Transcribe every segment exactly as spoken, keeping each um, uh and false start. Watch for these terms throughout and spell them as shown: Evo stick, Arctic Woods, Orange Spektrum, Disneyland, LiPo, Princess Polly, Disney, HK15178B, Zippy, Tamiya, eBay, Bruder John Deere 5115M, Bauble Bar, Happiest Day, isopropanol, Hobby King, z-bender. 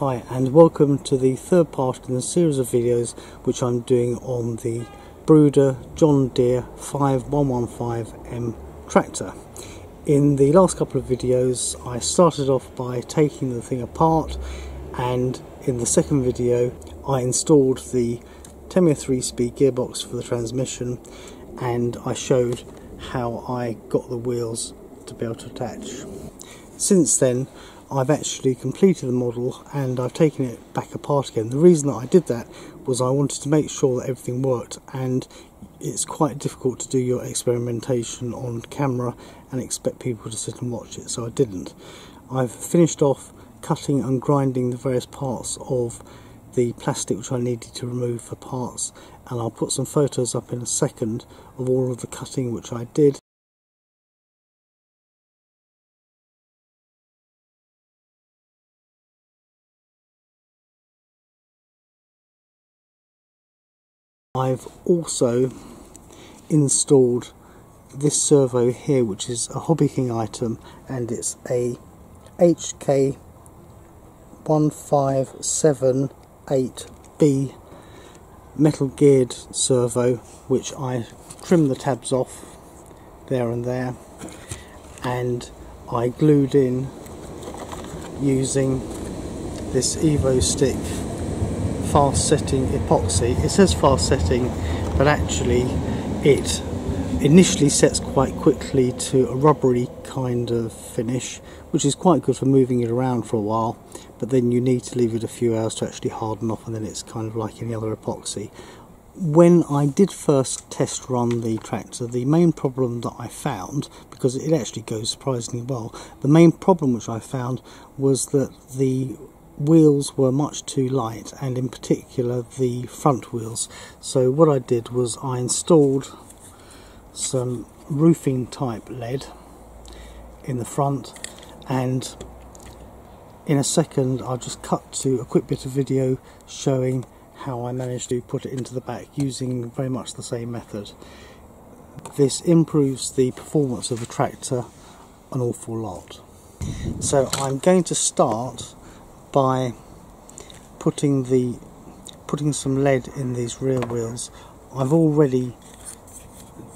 Hi, and welcome to the third part in the series of videos which I'm doing on the Bruder John Deere five one one five M tractor. In the last couple of videos I started off by taking the thing apart, and in the second video I installed the Tamiya three speed gearbox for the transmission, and I showed how I got the wheels to be able to attach. Since then I've actually completed the model and I've taken it back apart again. The reason that I did that was I wanted to make sure that everything worked, and it's quite difficult to do your experimentation on camera and expect people to sit and watch it, so I didn't. I've finished off cutting and grinding the various parts of the plastic which I needed to remove for parts, and I'll put some photos up in a second of all of the cutting which I did. I've also installed this servo here, which is a Hobby King item, and it's a H K one five seven eight B metal geared servo, which I trimmed the tabs off there and there, and I glued in using this Evo stick fast setting epoxy. It says fast setting, but actually it initially sets quite quickly to a rubbery kind of finish, which is quite good for moving it around for a while, but then you need to leave it a few hours to actually harden off, and then it's kind of like any other epoxy. When I did first test run the tractor, the main problem that I found, because it actually goes surprisingly well, the main problem which I found was that the wheels were much too light, and in particular the front wheels. So what I did was I installed some roofing type lead in the front, and in a second I'll just cut to a quick bit of video showing how I managed to put it into the back using very much the same method. This improves the performance of the tractor an awful lot. So I'm going to start by putting the putting some lead in these rear wheels. I've already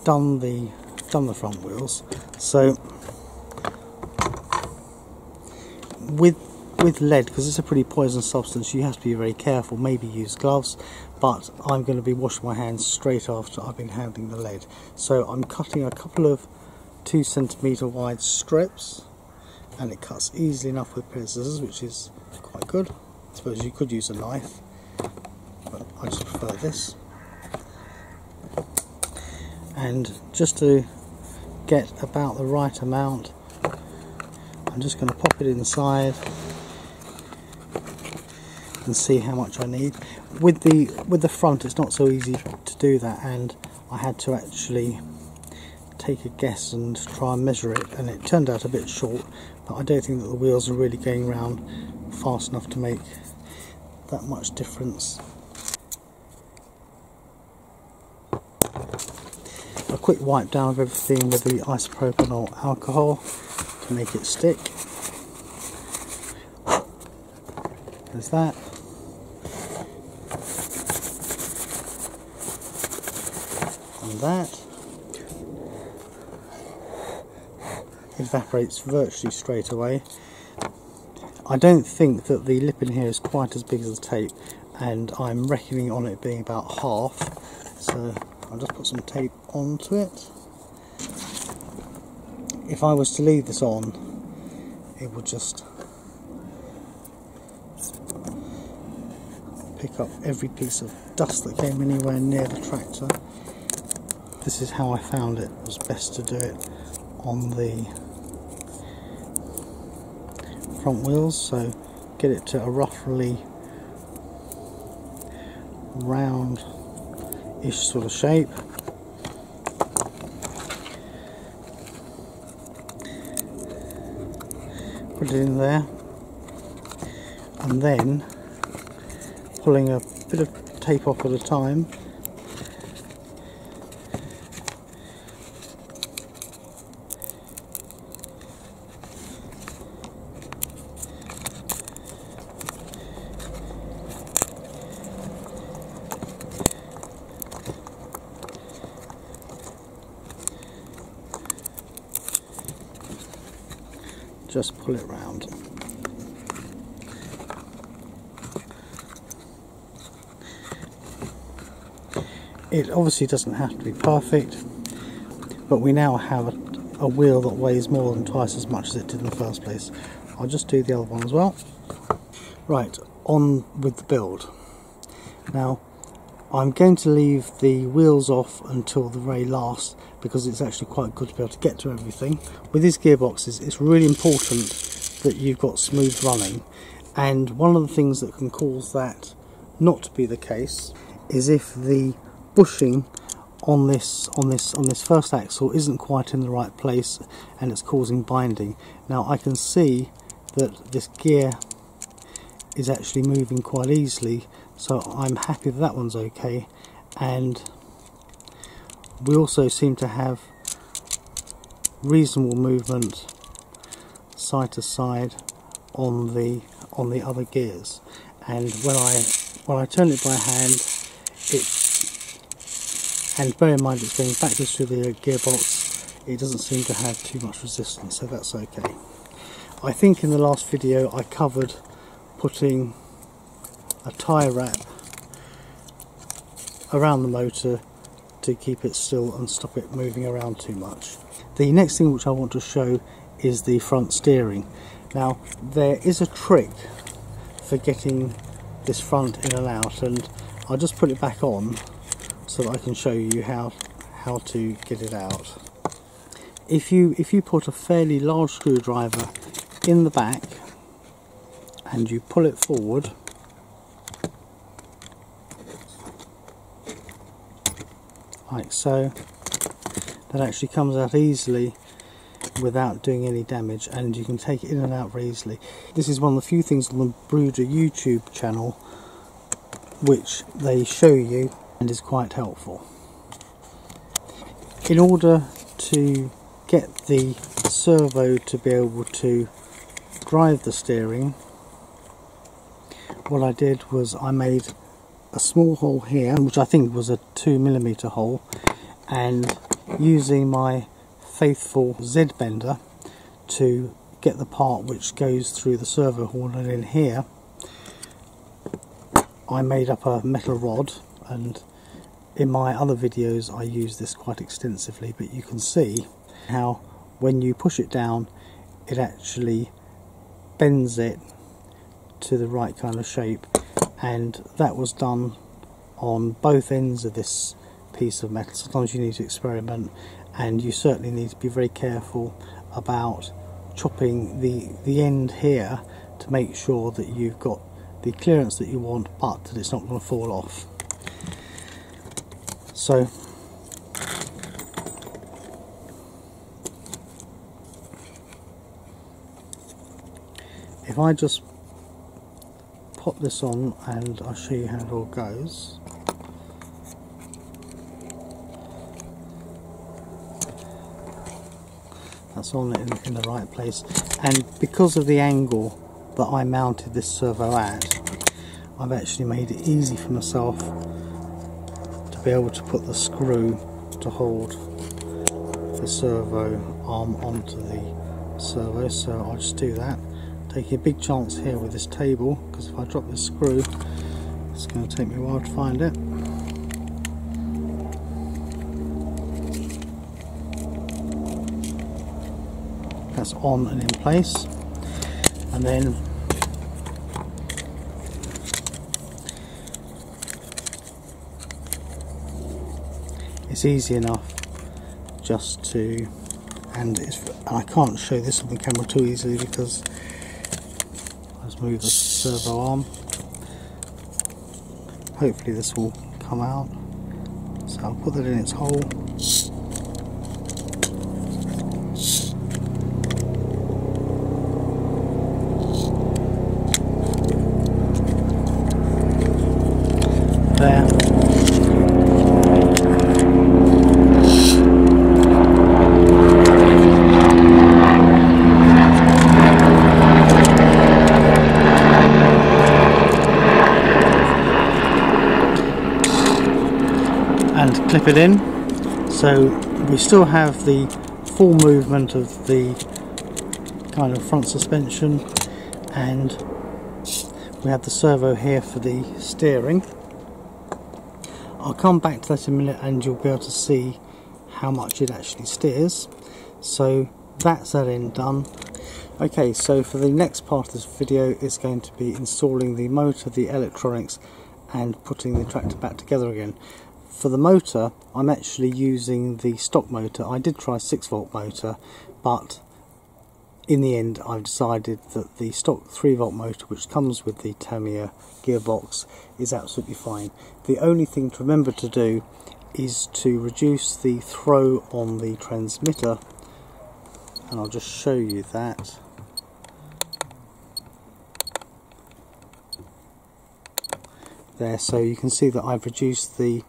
done the done the front wheels, so with with lead, because it's a pretty poisonous substance, you have to be very careful. Maybe use gloves, but I'm going to be washing my hands straight after I've been handling the lead. So I'm cutting a couple of two centimetre wide strips, and it cuts easily enough with a pair of scissors, which is quite good. I suppose you could use a knife, but I just prefer this. And just to get about the right amount, I'm just going to pop it inside and see how much I need. With the with the front, it's not so easy to do that, and I had to actually take a guess and try and measure it, and it turned out a bit short, but I don't think that the wheels are really going round fast enough to make that much difference. A quick wipe down of everything with the isopropanol alcohol to make it stick. There's that. And that. It evaporates virtually straight away. I don't think that the lip in here is quite as big as the tape, and I'm reckoning on it being about half, so I'll just put some tape onto it. If I was to leave this on, it would just pick up every piece of dust that came anywhere near the tractor. This is how I found it was best to do it, on the front wheels. So get it to a roughly round-ish sort of shape, put it in there, and then pulling a bit of tape off at a time, just pull it round. It obviously doesn't have to be perfect, but we now have a, a wheel that weighs more than twice as much as it did in the first place. I'll just do the other one as well. Right, on with the build. Now, I'm going to leave the wheels off until the very last, because it's actually quite good to be able to get to everything. With these gearboxes, it's really important that you've got smooth running, and one of the things that can cause that not to be the case is if the bushing on this on this on this first axle isn't quite in the right place, and it's causing binding. Now I can see that this gear is actually moving quite easily, so I'm happy that that one's okay. And we also seem to have reasonable movement side to side on the on the other gears. And when I when I turn it by hand, it's and bear in mind it's going backwards through the gearbox, it doesn't seem to have too much resistance, so that's okay. I think in the last video I covered putting a tyre wrap around the motor to keep it still and stop it moving around too much. The next thing which I want to show is the front steering. Now there is a trick for getting this front in and out, and I'll just put it back on so that I can show you how how to get it out. If you if you put a fairly large screwdriver in the back and you pull it forward, like so, that actually comes out easily without doing any damage, and you can take it in and out very easily. This is one of the few things on the Bruder YouTube channel which they show you, and is quite helpful. In order to get the servo to be able to drive the steering, what I did was I made a small hole here, which I think was a two millimeter hole, and using my faithful z-bender to get the part which goes through the servo horn and in here, I made up a metal rod. And in my other videos I use this quite extensively, but you can see how when you push it down it actually bends it to the right kind of shape, and that was done on both ends of this piece of metal. Sometimes you need to experiment, and you certainly need to be very careful about chopping the, the end here to make sure that you've got the clearance that you want, but that it's not going to fall off. So if I just pop this on, and I'll show you how it all goes. That's on in, in the right place, and because of the angle that I mounted this servo at, I've actually made it easy for myself be able to put the screw to hold the servo arm onto the servo. So I'll just do that, taking a big chance here with this table, because if I drop this screw it's going to take me a while to find it. That's on and in place, and then it's easy enough just to, and it's, I can't show this on the camera too easily because I just move the servo arm. Hopefully this will come out. So I'll put that in its hole. Clip it in, so we still have the full movement of the kind of front suspension, and we have the servo here for the steering. I'll come back to that in a minute and you'll be able to see how much it actually steers. So that's that end done. Okay, so for the next part of this video it's going to be installing the motor, the electronics, and putting the tractor back together again. For the motor, I'm actually using the stock motor. I did try six volt motor, but in the end I've decided that the stock three volt motor, which comes with the Tamiya gearbox, is absolutely fine. The only thing to remember to do is to reduce the throw on the transmitter, and I'll just show you that. There, so you can see that I've reduced the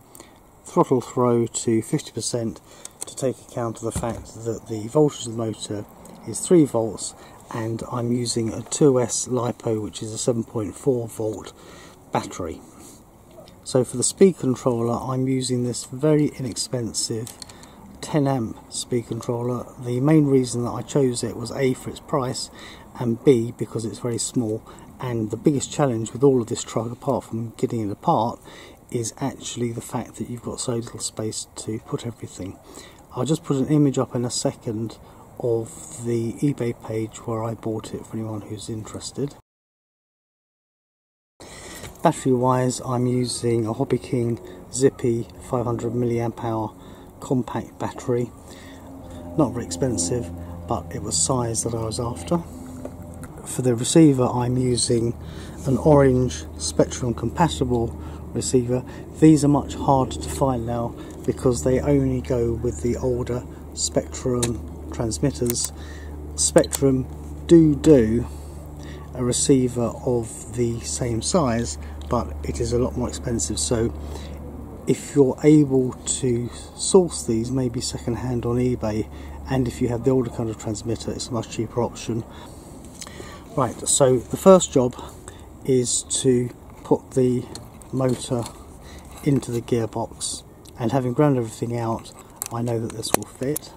throttle throw to fifty percent to take account of the fact that the voltage of the motor is three volts and I'm using a two S LiPo, which is a seven point four volt battery. So for the speed controller, I'm using this very inexpensive ten amp speed controller. The main reason that I chose it was A, for its price, and B, because it's very small. And the biggest challenge with all of this truck, apart from getting it apart, is actually the fact that you've got so little space to put everything. I'll just put an image up in a second of the eBay page where I bought it for anyone who's interested. Battery wise, I'm using a Hobby King Zippy five hundred milliamp hour compact battery. Not very expensive, but it was size that I was after. For the receiver, I'm using an Orange Spektrum compatible receiver. These are much harder to find now because they only go with the older Spektrum transmitters. Spektrum do do a receiver of the same size, but it is a lot more expensive, so if you're able to source these, maybe second hand on eBay, and if you have the older kind of transmitter, it's a much cheaper option. Right, so the first job is to put the motor into the gearbox, and having ground everything out, I know that this will fit.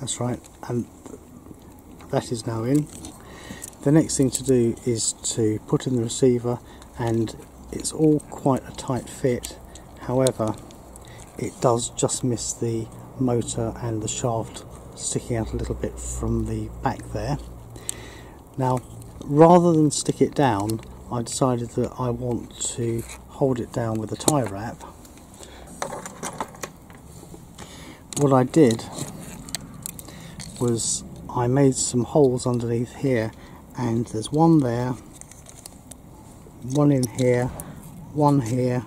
That's right, and that is now in. The next thing to do is to put in the receiver, and it's all quite a tight fit, however it does just miss the motor and the shaft sticking out a little bit from the back there. Now, rather than stick it down, I decided that I want to hold it down with a tie wrap. What I did was I made some holes underneath here, and there's one there, one in here, one here,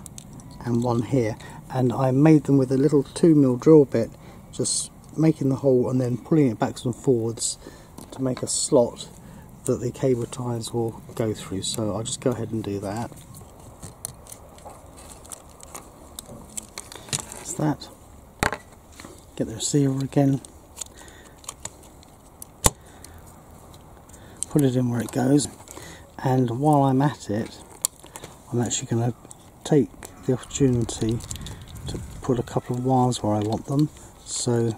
and one here. And I made them with a little two mil drill bit, just making the hole and then pulling it backwards and forwards to make a slot that the cable ties will go through. So I'll just go ahead and do that. That's that. Get the receiver again, put it in where it goes, and while I'm at it, I'm actually going to take the opportunity to put a couple of wires where I want them. So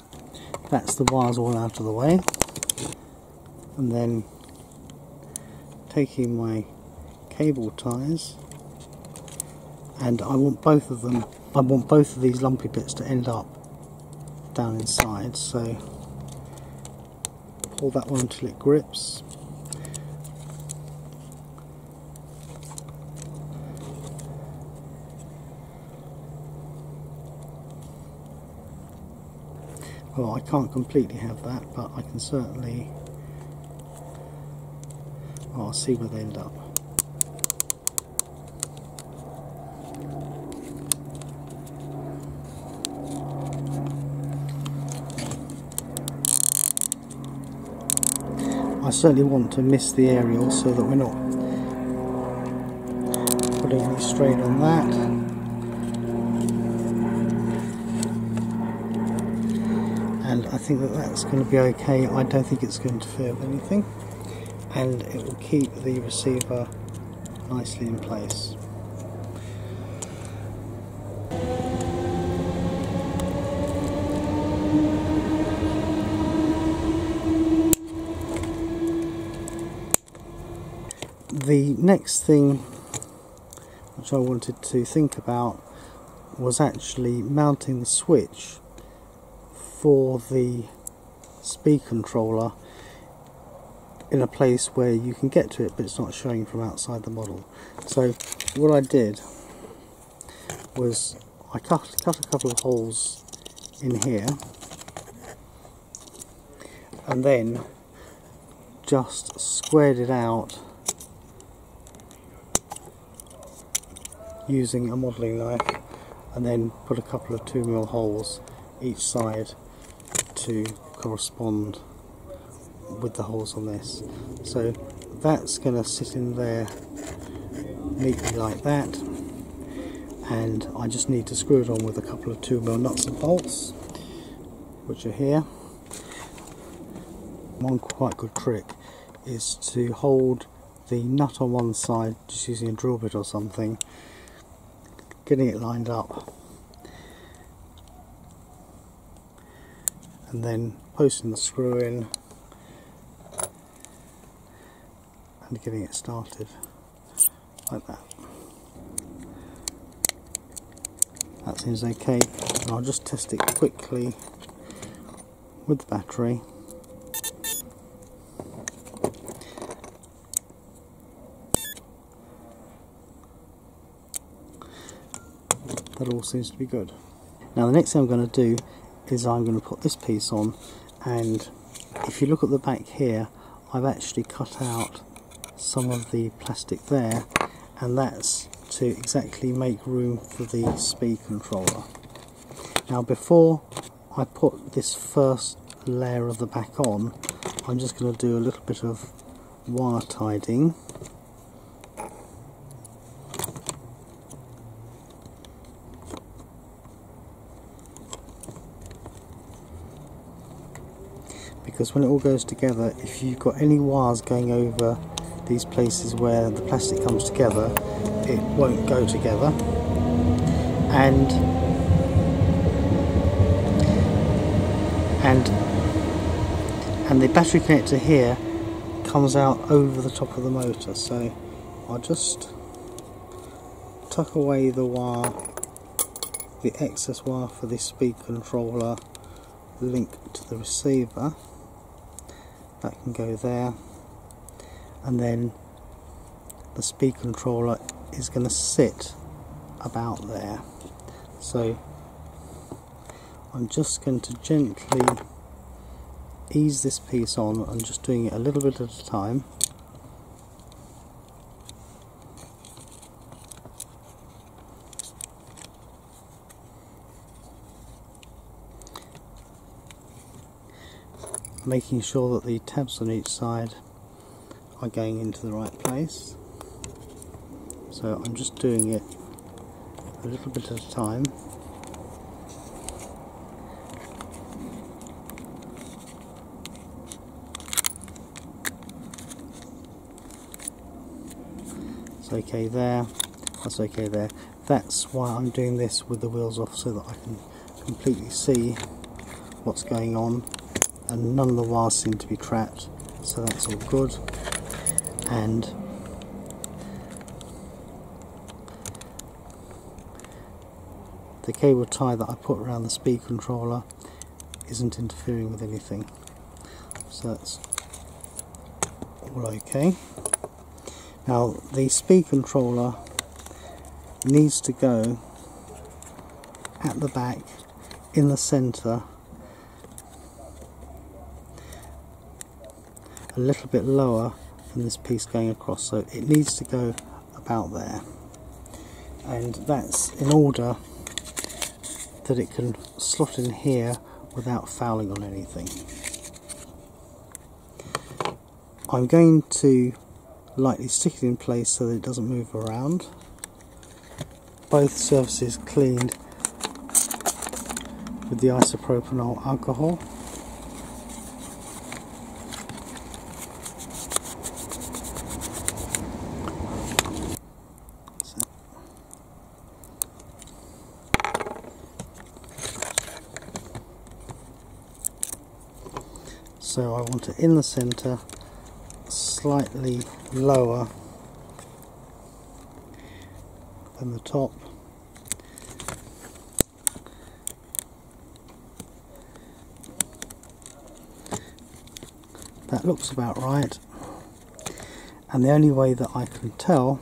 that's the wires all out of the way, and then taking my cable ties, and I want both of them, I want both of these lumpy bits to end up down inside, so pull that one until it grips, well I can't completely have that, but I can certainly, well, I'll see where they end up. I certainly want to miss the aerial so that we're not putting any strain on that. And I think that that's going to be okay. I don't think it's going to interfere with anything, and it will keep the receiver nicely in place. the next thing which I wanted to think about was actually mounting the switch for the speed controller in a place where you can get to it, but it's not showing from outside the model. So what I did was I cut, cut a couple of holes in here and then just squared it out using a modelling knife, and then put a couple of two mil holes each side to correspond with the holes on this. So that's going to sit in there neatly like that, and I just need to screw it on with a couple of two mil nuts and bolts, which are here. One quite good trick is to hold the nut on one side just using a drill bit or something, getting it lined up, and then posting the screw in and getting it started like that. That seems okay, and I'll just test it quickly with the battery. That all seems to be good. Now the next thing I'm going to do is I'm going to put this piece on, and if you look at the back here, I've actually cut out some of the plastic there, and that's to exactly make room for the speed controller. Now before I put this first layer of the back on, I'm just going to do a little bit of wire tidying. Because when it all goes together, if you've got any wires going over these places where the plastic comes together, it won't go together. And and and the battery connector here comes out over the top of the motor, so I'll just tuck away the wire, the excess wire for the speed controller linked to the receiver. That can go there, and then the speed controller is going to sit about there. So I'm just going to gently ease this piece on. I'm just doing it a little bit at a time. Making sure that the tabs on each side are going into the right place. So I'm just doing it a little bit at a time. It's okay there, that's okay there. That's why I'm doing this with the wheels off, so that I can completely see what's going on. And none of the wires seem to be trapped, so that's all good. And the cable tie that I put around the speed controller isn't interfering with anything, so that's all okay. Now the speed controller needs to go at the back, in the centre, a little bit lower than this piece going across, so it needs to go about there, and that's in order that it can slot in here without fouling on anything. I'm going to lightly stick it in place so that it doesn't move around. Both surfaces cleaned with the isopropanol alcohol. So I want it in the centre, slightly lower and the top. That looks about right, and the only way that I can tell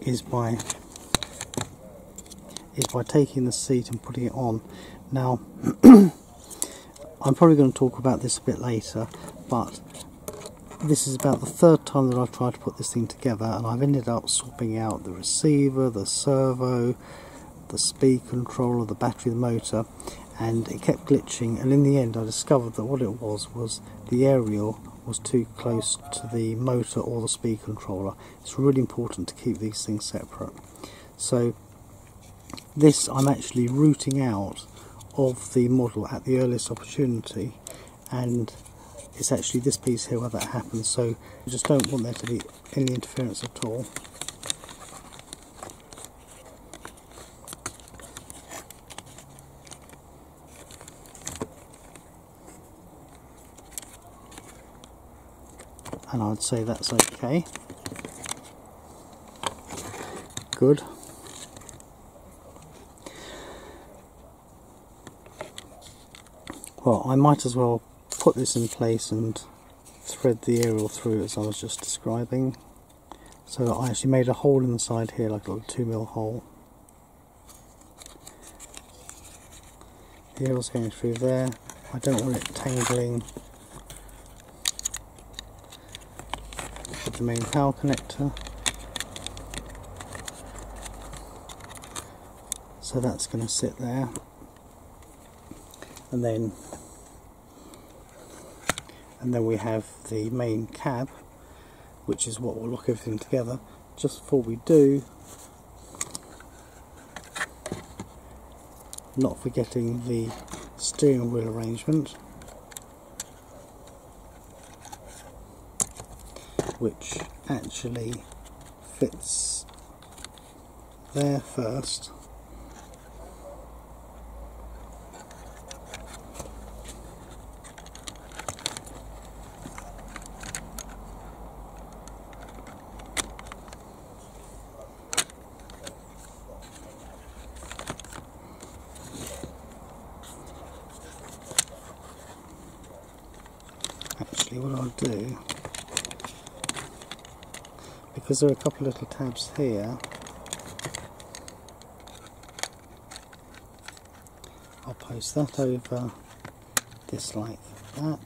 is by is by taking the seat and putting it on. Now I'm probably going to talk about this a bit later, but this is about the third time that I've tried to put this thing together, and I've ended up swapping out the receiver, the servo, the speed controller, the battery, the motor, and it kept glitching. And in the end I discovered that what it was was the aerial was too close to the motor or the speed controller. It's really important to keep these things separate. So this I'm actually rooting out of the model at the earliest opportunity, and it's actually this piece here where that happens, so I just don't want there to be any interference at all. And I'd say that's okay. Good. Well, I might as well put this in place and thread the aerial through as I was just describing. So I actually made a hole in the side here, like a little two mil hole. The aerial's going through there. I don't want it tangling with the main power connector. So that's going to sit there. And then and then we have the main cab, which is what will lock everything together. Just before we do, not forgetting the steering wheel arrangement, which actually fits there first. Because there are a couple of little tabs here, I'll post that over this like that,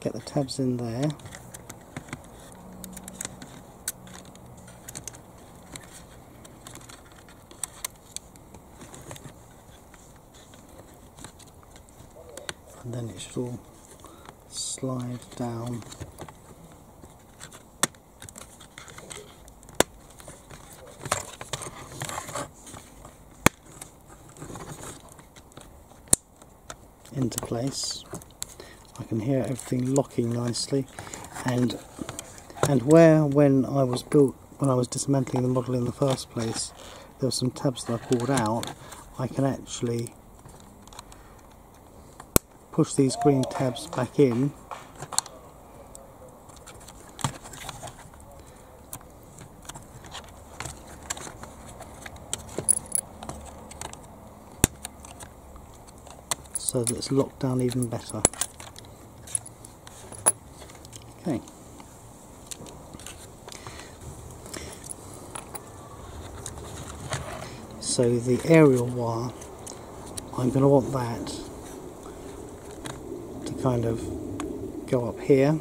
get the tabs in there, and then it should all slide down. Into place. I can hear everything locking nicely, and and where when I was built when I was dismantling the model in the first place, there were some tabs that I pulled out. I can actually push these green tabs back in, so that it's locked down even better. Okay. So the aerial wire, I'm going to want that to kind of go up here. And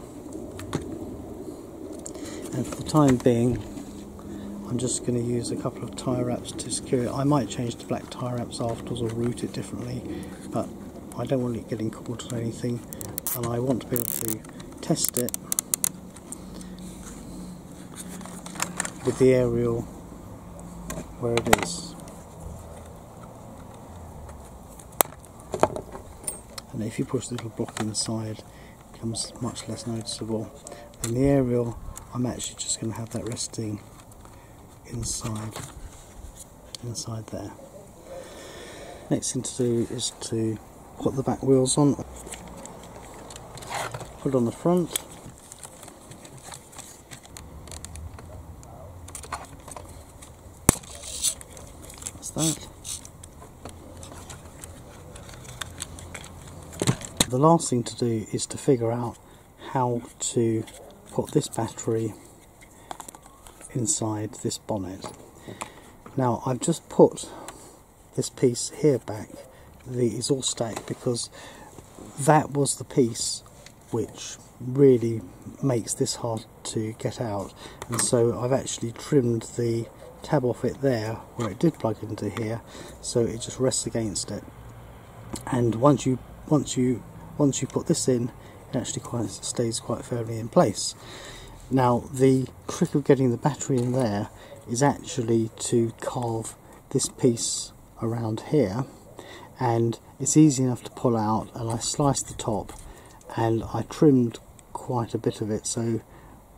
for the time being, I'm just going to use a couple of tie wraps to secure it. I might change to black tie wraps afterwards or route it differently, but I don't want it getting caught on anything, and I want to be able to test it with the aerial where it is. And if you push the little block inside, it becomes much less noticeable. And the aerial, I'm actually just going to have that resting inside, inside there. Next thing to do is to put the back wheels on, put on the front, the last thing to do is to figure out how to put this battery inside this bonnet. Now I've just put this piece here back, the exhaust stack, because that was the piece which really makes this hard to get out, and so I've actually trimmed the tab off it there where it did plug into here, so it just rests against it. And once you once you once you put this in, it actually quite stays quite firmly in place. Now the trick of getting the battery in there is actually to carve this piece around here, and it's easy enough to pull out, and I sliced the top and I trimmed quite a bit of it, so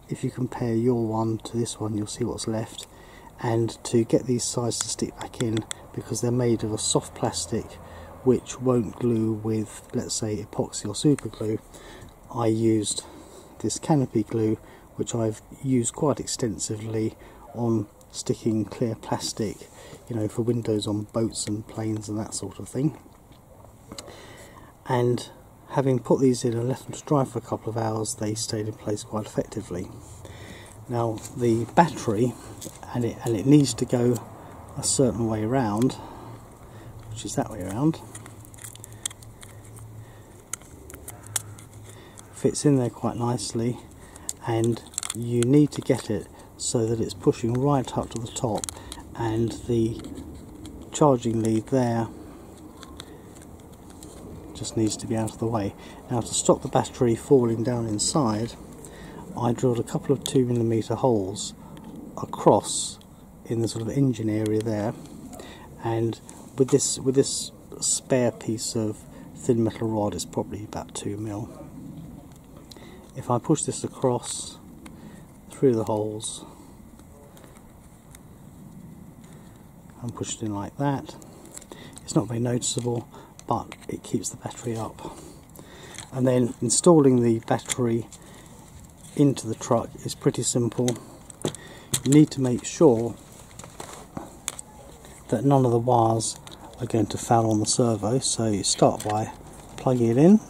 if you compare your one to this one you'll see what's left. And to get these sides to stick back in, because they're made of a soft plastic which won't glue with, let's say, epoxy or super glue, I used this canopy glue, which I've used quite extensively on sticking clear plastic, you know, for windows on boats and planes and that sort of thing. And having put these in and left them to dry for a couple of hours, they stayed in place quite effectively. Now the battery, and it, and it needs to go a certain way around, which is that way around, fits in there quite nicely, and you need to get it so that it's pushing right up to the top, and the charging lead there just needs to be out of the way. Now to stop the battery falling down inside, I drilled a couple of two millimeter holes across in the sort of engine area there, and with this with this spare piece of thin metal rod, it's probably about two mil. If I push this across through the holes and push it in like that, it's not very noticeable, but it keeps the battery up. And then installing the battery into the truck is pretty simple. You need to make sure that none of the wires are going to foul on the servo, so you start by plugging it in,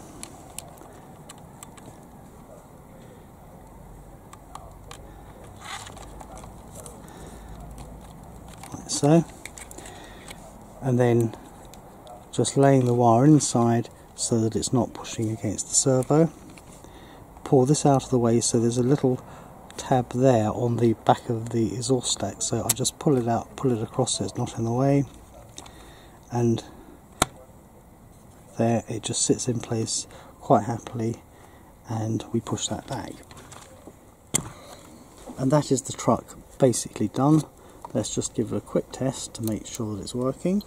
like so, and then just laying the wire inside so that it's not pushing against the servo. Pour this out of the way, so there's a little tab there on the back of the exhaust stack, so I just pull it out, pull it across so it's not in the way, and there it just sits in place quite happily, and we push that back. And that is the truck basically done. Let's just give it a quick test to make sure that it's working.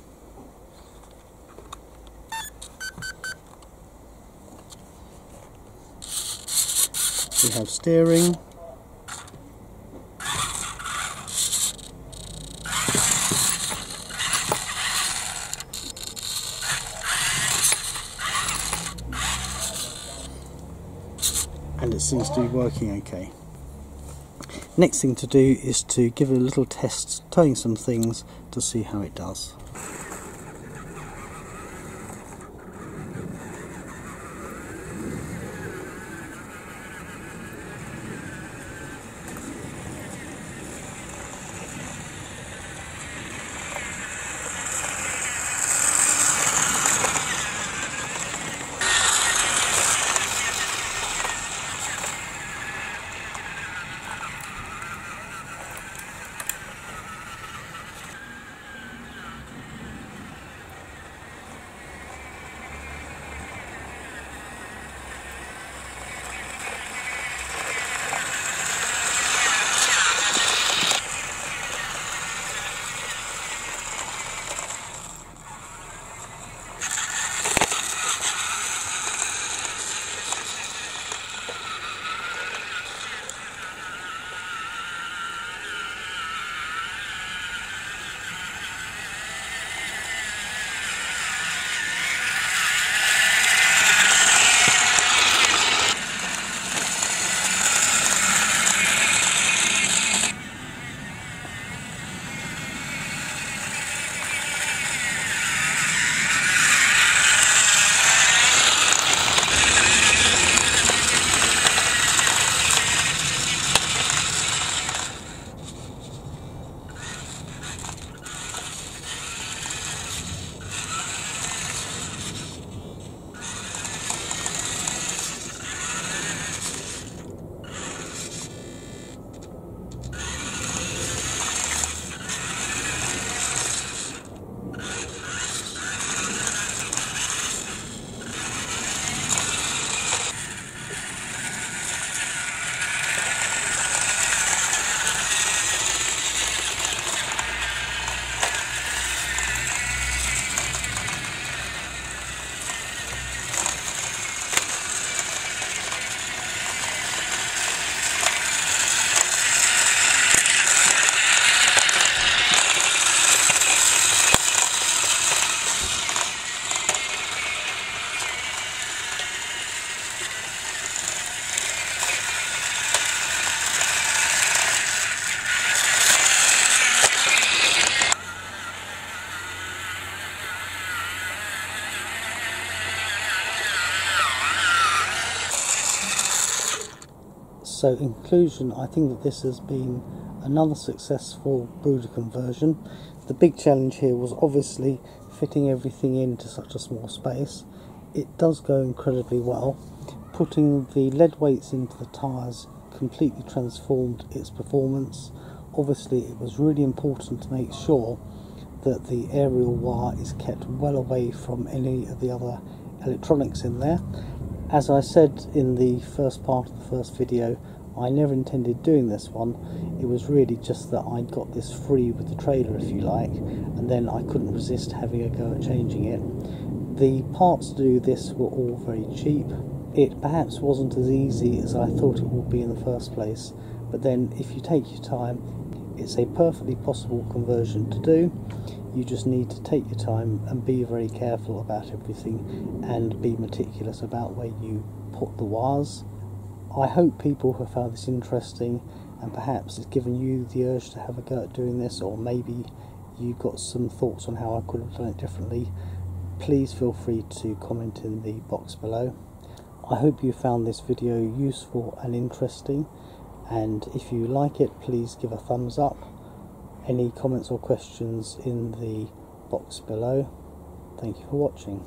We have steering, and it seems to be working okay. Next thing to do is to give it a little test towing some things to see how it does. So in conclusion, I think that this has been another successful brooder conversion. The big challenge here was obviously fitting everything into such a small space. It does go incredibly well. Putting the lead weights into the tyres completely transformed its performance. Obviously it was really important to make sure that the aerial wire is kept well away from any of the other electronics in there. As I said in the first part of the first video, I never intended doing this one. It was really just that I got this free with the trailer, if you like, and then I couldn't resist having a go at changing it. The parts to do this were all very cheap. It perhaps wasn't as easy as I thought it would be in the first place, but then if you take your time, it's a perfectly possible conversion to do. You just need to take your time and be very careful about everything and be meticulous about where you put the wires. I hope people have found this interesting and perhaps it's given you the urge to have a go at doing this, or maybe you got some thoughts on how I could have done it differently. Please feel free to comment in the box below. I hope you found this video useful and interesting, and if you like it, please give a thumbs up. Any comments or questions in the box below. Thank you for watching.